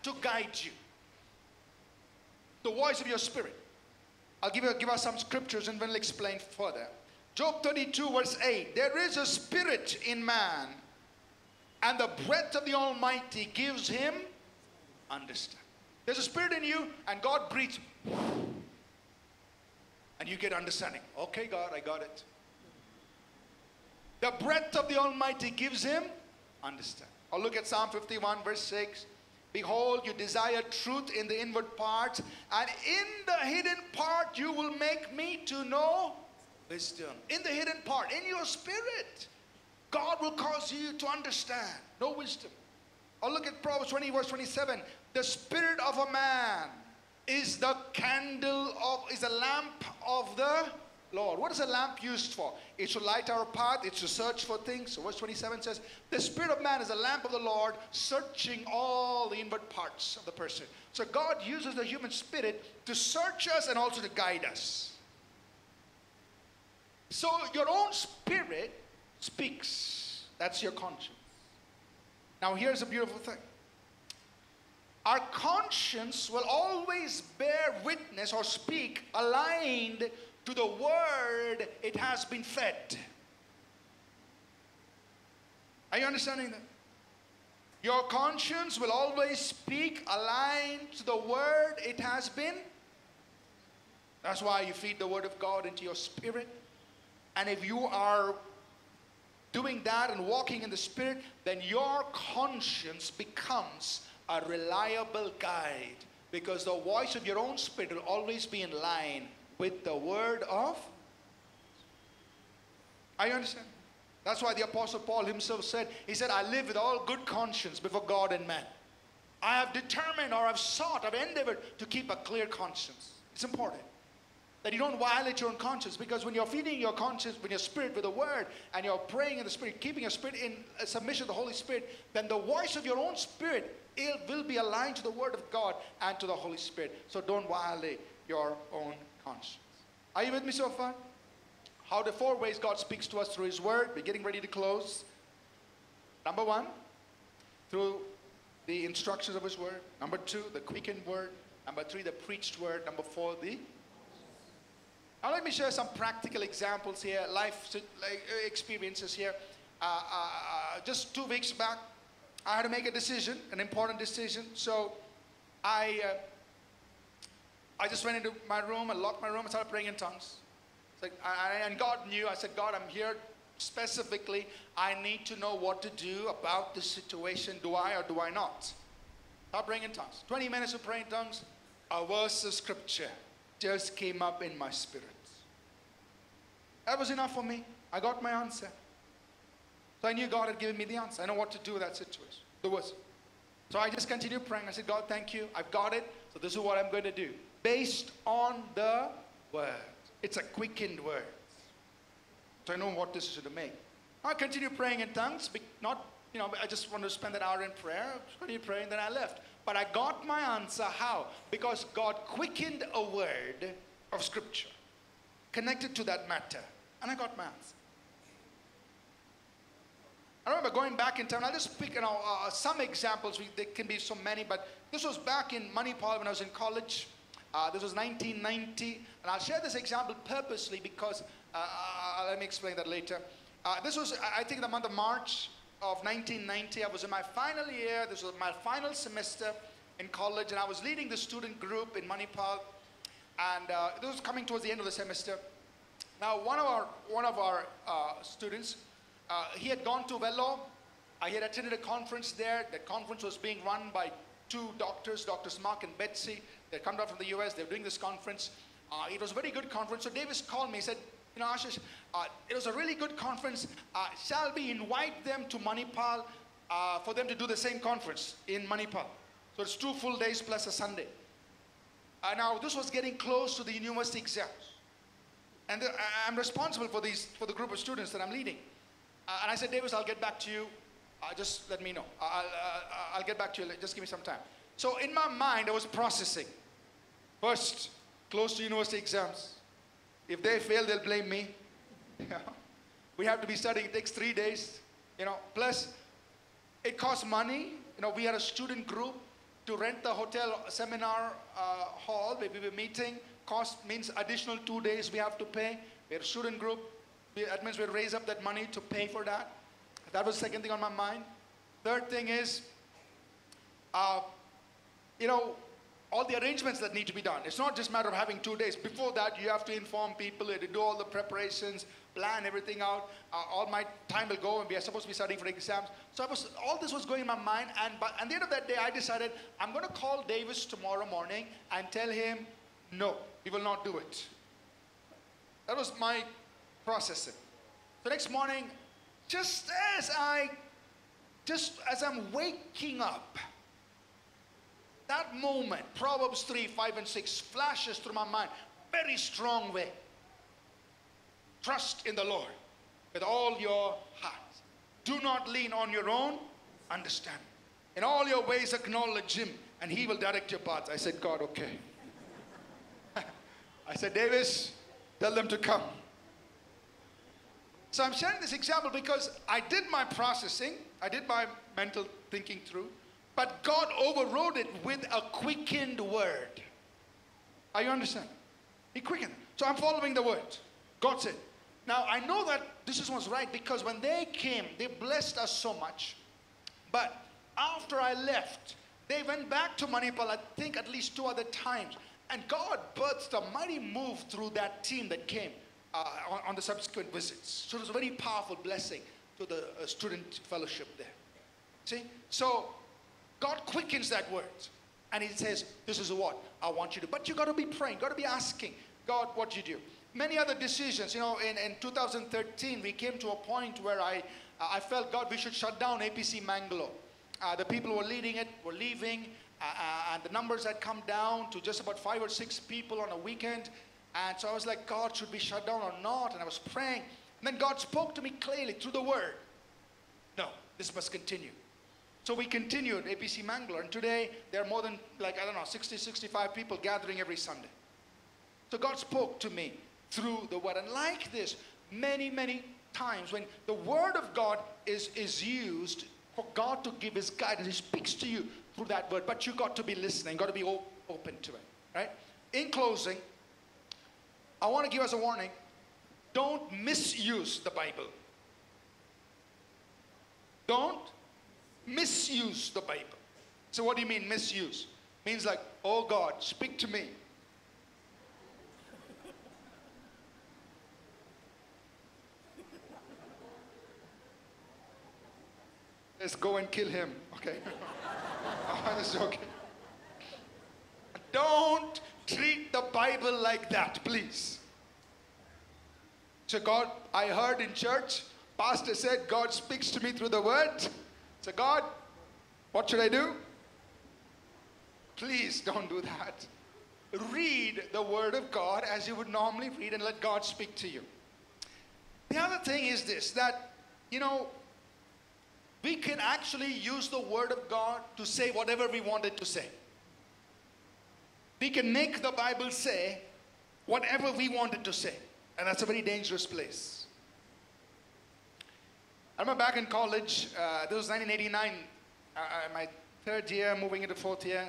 to guide you. The voice of your spirit. I'll give us some scriptures and we'll explain further. Job 32 verse 8. There is a spirit in man, and the breath of the Almighty gives him understanding. There's a spirit in you, and God breathes, and you get understanding. Okay, God, I got it. The breath of the Almighty gives him understanding. I'll look at Psalm 51 verse 6. Behold, you desire truth in the inward parts, and in the hidden part you will make me to know wisdom. In the hidden part, in your spirit, God will cause you to understand. No wisdom. Or look at Proverbs 20 verse 27. The spirit of a man is the lamp of the Lord. What is a lamp used for? It should light our path. It should search for things. So verse 27 says, the spirit of man is a lamp of the Lord, searching all the inward parts of the person. So God uses the human spirit to search us and also to guide us. So your own spirit speaks. That's your conscience. Now here's a beautiful thing. Our conscience will always bear witness or speak aligned to the word it has been fed. Are you understanding that? Your conscience will always speak aligned to the word it has been. That's why you feed the word of God into your spirit. And if you are doing that and walking in the Spirit, then your conscience becomes a reliable guide, because the voice of your own spirit will always be in line with the word of. I understand. That's why the Apostle Paul himself said, he said, I live with all good conscience before God and man. I have determined, or I've sought, I've endeavored to keep a clear conscience. It's important that you don't violate your own conscience, because when you're feeding your conscience, when your spirit with the word, and you're praying in the spirit, keeping your spirit in submission to the Holy Spirit, then the voice of your own spirit, it will be aligned to the word of God and to the Holy Spirit. So don't violate your own conscience. Are you with me so far? How the four ways God speaks to us through his word. We're getting ready to close. Number one, through the instructions of his word. Number two, the quickened word. Number three, the preached word. Number four, the. Now let me share some practical examples here, life experiences here. Just 2 weeks back, I had to make a decision, an important decision. So I just went into my room, I locked my room, and started praying in tongues. It's like, and God knew. I said, God, I'm here specifically. I need to know what to do about this situation. Do I or do I not? Start praying in tongues. 20 minutes of praying in tongues, a verse of scripture just came up in my spirit. That was enough for me. I got my answer. So I knew God had given me the answer. I know what to do with that situation. There was. So I just continued praying. I said, God, thank you. I've got it. So this is what I'm going to do. Based on the word. It's a quickened word. So I know what decision to make. I continued praying in tongues. Not, you know, I just wanted to spend that hour in prayer. I continued praying, then I left. But I got my answer. How? Because God quickened a word of scripture connected to that matter. And I got my answer. I remember going back in time. I'll just pick, you know, some examples. There can be so many, but this was back in Manipal when I was in college. This was 1990. And I'll share this example purposely because, let me explain that later. This was, I think, the month of March of 1990. I was in my final year. This was my final semester in college, and I was leading the student group in Manipal, and this was coming towards the end of the semester. Now one of our students, he had gone to Vellore I had attended a conference there. That conference was being run by two doctors, Drs. Mark and Betsy. They come down from the US. They were doing this conference. It was a very good conference. So Davis called me. He said, you know, Ashish, it was a really good conference. Shall we invite them to Manipal for them to do the same conference in Manipal? So it's 2 full days plus a Sunday. Now this was getting close to the university exams. And I'm responsible for these, for the group of students that I'm leading. And I said, Davis, I'll get back to you. Just let me know. I'll get back to you. Just give me some time. So in my mind, I was processing. First, close to university exams. If they fail, they'll blame me. We have to be studying. It takes 3 days. You know, plus it costs money. You know, we had a student group to rent the hotel seminar hall where we were meeting. Cost means additional 2 days we have to pay. We had a student group. That means we raise up that money to pay for that. That was the second thing on my mind. Third thing is, you know, all the arrangements that need to be done. It's not just a matter of having 2 days. Before that, you have to inform people, you have to do all the preparations, plan everything out. All my time will go, and we are supposed to be studying for exams. So all this was going in my mind, and at the end of that day, I decided, I'm going to call Davis tomorrow morning and tell him, no, we will not do it. That was my processing. The next morning, just as I'm waking up, that moment, Proverbs 3, 5, and 6 flashes through my mind. Very strong way. Trust in the Lord with all your heart. Do not lean on your own understanding. In all your ways acknowledge Him, and He will direct your paths. I said, God, okay. I said, Davis, tell them to come. So I'm sharing this example because I did my processing. I did my mental thinking through. But God overrode it with a quickened word. Are you understanding? He quickened. So I'm following the word. God said. Now I know that this was right because when they came, they blessed us so much. But after I left, they went back to Manipal, I think at least 2 other times. And God birthed a mighty move through that team that came on the subsequent visits. So it was a very powerful blessing to the student fellowship there. See? So God quickens that word, and He says, this is what I want you to do. But you got to be praying, got to be asking God what you do. Many other decisions, you know, in 2013, we came to a point where I felt, God, we should shut down APC Mangalore. The people who were leading it were leaving, and the numbers had come down to just about 5 or 6 people on a weekend. And so I was like, God, should we shut down or not? And I was praying. And then God spoke to me clearly through the word. No, this must continue. So we continued APC Mangalore, and today there are more than, like, I don't know, 60, 65 people gathering every Sunday. So God spoke to me through the word. And like this, many, many times when the word of God is used for God to give His guidance, He speaks to you through that word, but you got to be listening, you got to be open to it, right? In closing, I want to give us a warning. Don't misuse the Bible. Don't misuse the Bible. So what do you mean misuse? Means like, oh God, speak to me. Let's go and kill him, okay? I'm just joking. Don't treat the Bible like that, please. So God, I heard in church, pastor said, God speaks to me through the word. So God, what should I do? Please don't do that. Read the word of God as you would normally read and let God speak to you. The other thing is this, that, you know, we can actually use the word of God to say whatever we want it to say. We can make the Bible say whatever we want it to say. And that's a very dangerous place. I remember back in college, this was 1989, my 3rd year, moving into 4th year.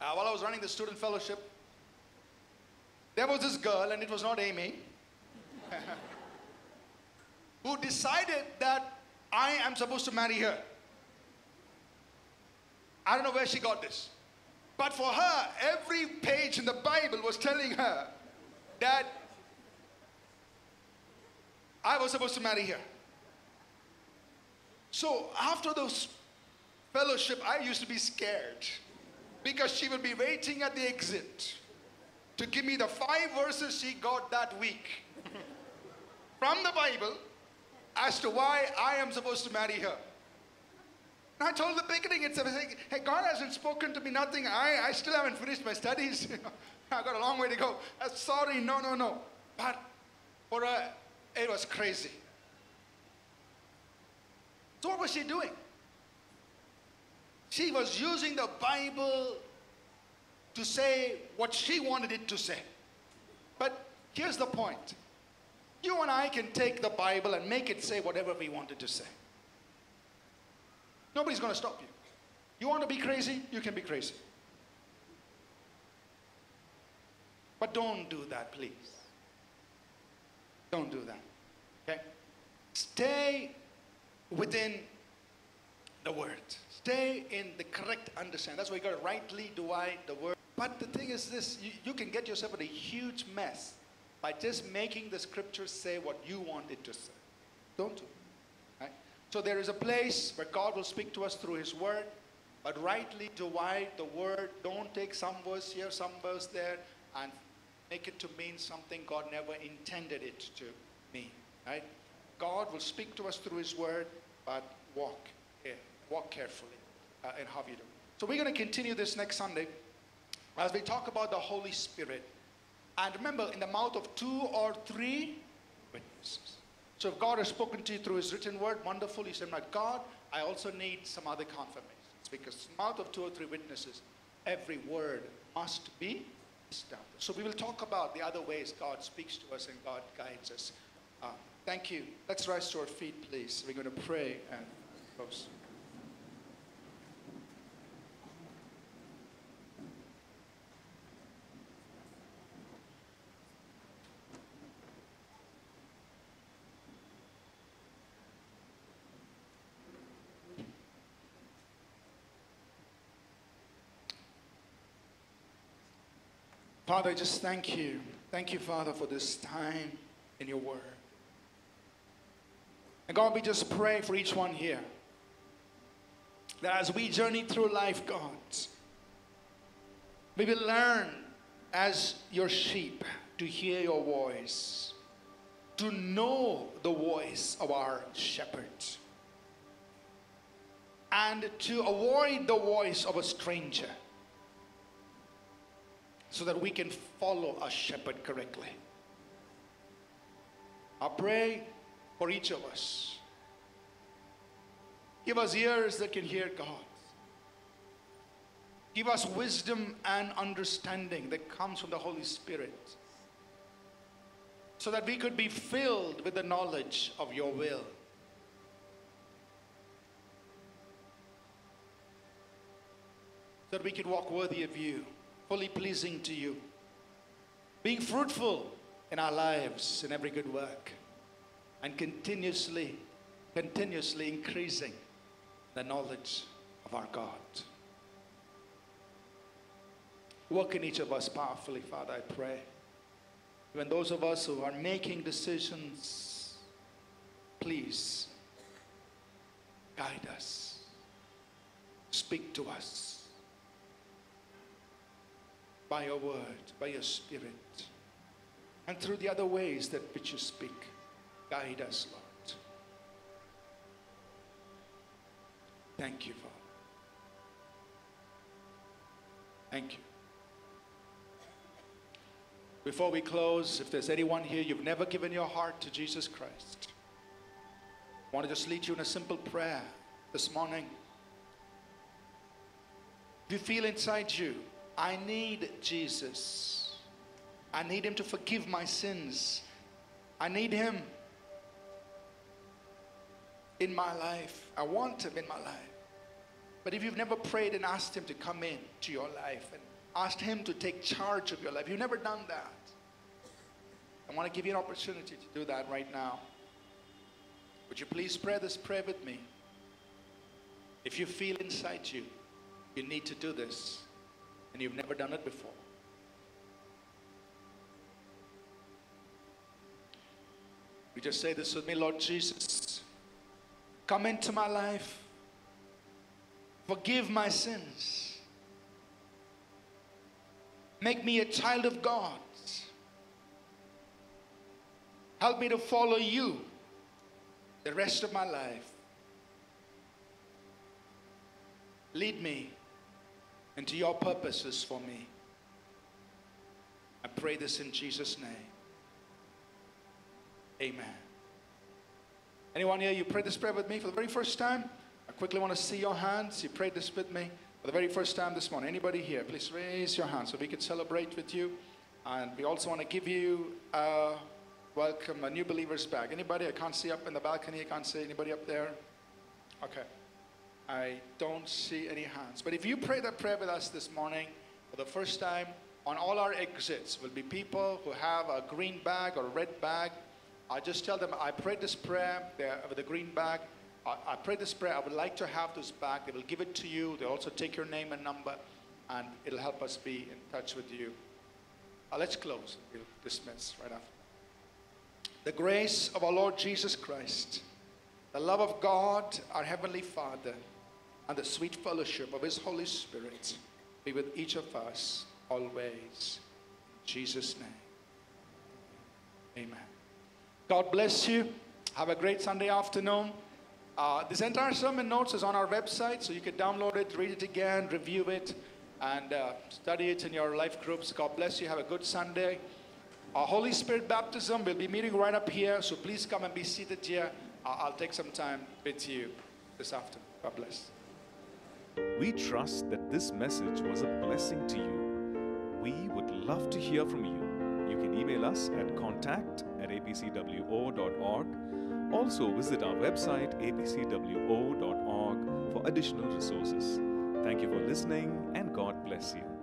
While I was running the student fellowship, there was this girl, and it was not Amy, who decided that I am supposed to marry her. I don't know where she got this. But for her, every page in the Bible was telling her that I was supposed to marry her. So after those fellowship, I used to be scared because she would be waiting at the exit to give me the 5 verses she got that week from the Bible as to why I am supposed to marry her. And I told the beginning, it's like, hey, God hasn't spoken to me, nothing. I still haven't finished my studies. I got a long way to go. I'm sorry, no. But for her, it was crazy. So what was she doing? She was using the Bible to say what she wanted it to say. But here's the point. You and I can take the Bible and make it say whatever we wanted to say. Nobody's going to stop you. You want to be crazy? You can be crazy. But don't do that, please. Don't do that. Okay? Stay within the word. Stay in the correct understanding. That's why you got to rightly divide the word. But the thing is this, you can get yourself in a huge mess by just making the scriptures say what you want it to say. Don't do it. Right? So there is a place where God will speak to us through his word, but rightly divide the word. Don't take some verse here, some verse there, and make it to mean something God never intended it to mean. Right? God will speak to us through his word, but walk carefully in how you do. So we're going to continue this next Sunday as we talk about the Holy Spirit. And remember, in the mouth of 2 or 3 witnesses. So if God has spoken to you through his written word, wonderful. You say, not God, I also need some other confirmations. Because in the mouth of 2 or 3 witnesses, every word must be established. So we will talk about the other ways God speaks to us and God guides us. Thank you. Let's rise to our feet, please. We're going to pray and close. Father, just thank you. Thank you, Father, for this time in your word. And God, we just pray for each one here that as we journey through life, God, we will learn as your sheep to hear your voice, to know the voice of our shepherd, and to avoid the voice of a stranger, so that we can follow our shepherd correctly. I pray for each of us. Give us ears that can hear God. Give us wisdom and understanding that comes from the Holy Spirit, so that we could be filled with the knowledge of your will. So that we can walk worthy of you, fully pleasing to you, being fruitful in our lives in every good work, and continuously increasing the knowledge of our God. Work in each of us powerfully, Father, I pray. Even those of us who are making decisions, please guide us, speak to us, by your word, by your spirit, and through the other ways that which you speak. Guide us, Lord. Thank you, Father. Thank you. Before we close, if there's anyone here, you've never given your heart to Jesus Christ, I want to just lead you in a simple prayer this morning. If you feel inside you, I need Jesus, I need him to forgive my sins, I need him in my life, I want him in my life. But if you've never prayed and asked him to come in to your life and asked him to take charge of your life, you've never done that, I want to give you an opportunity to do that right now. Would you please pray this prayer with me? If you feel inside you, you need to do this, and you've never done it before. You just say this with me. Lord Jesus, Come into my life. Forgive my sins. Make me a child of God. Help me to follow you the rest of my life. Lead me into your purposes for me. I pray this in Jesus' name. Amen. Anyone here, you prayed this prayer with me for the very first time? I quickly want to see your hands. You prayed this with me for the very first time this morning. Anybody here, please raise your hand so we can celebrate with you. And we also want to give you a welcome, a new believer's bag. Anybody? I can't see up in the balcony. I can't see anybody up there. Okay. I don't see any hands. But if you pray that prayer with us this morning for the first time, on all our exits will be people who have a green bag or a red bag. I just tell them, I prayed this prayer with a green bag. I prayed this prayer. I would like to have this bag. They will give it to you. They also take your name and number, and it'll help us be in touch with you. Let's close. We'll dismiss right after. The grace of our Lord Jesus Christ, the love of God, our Heavenly Father, and the sweet fellowship of His Holy Spirit be with each of us always. In Jesus' name. Amen. God bless you. Have a great Sunday afternoon. This entire sermon notes is on our website, so you can download it, read it again, review it, and study it in your life groups. God bless you. Have a good Sunday. Our Holy Spirit baptism, we'll be meeting right up here, so please come and be seated here. I'll take some time with you this afternoon. God bless. We trust that this message was a blessing to you. We would love to hear from you. You can email us at contact@apcwo.org. Also visit our website apcwo.org for additional resources. Thank you for listening, and God bless you.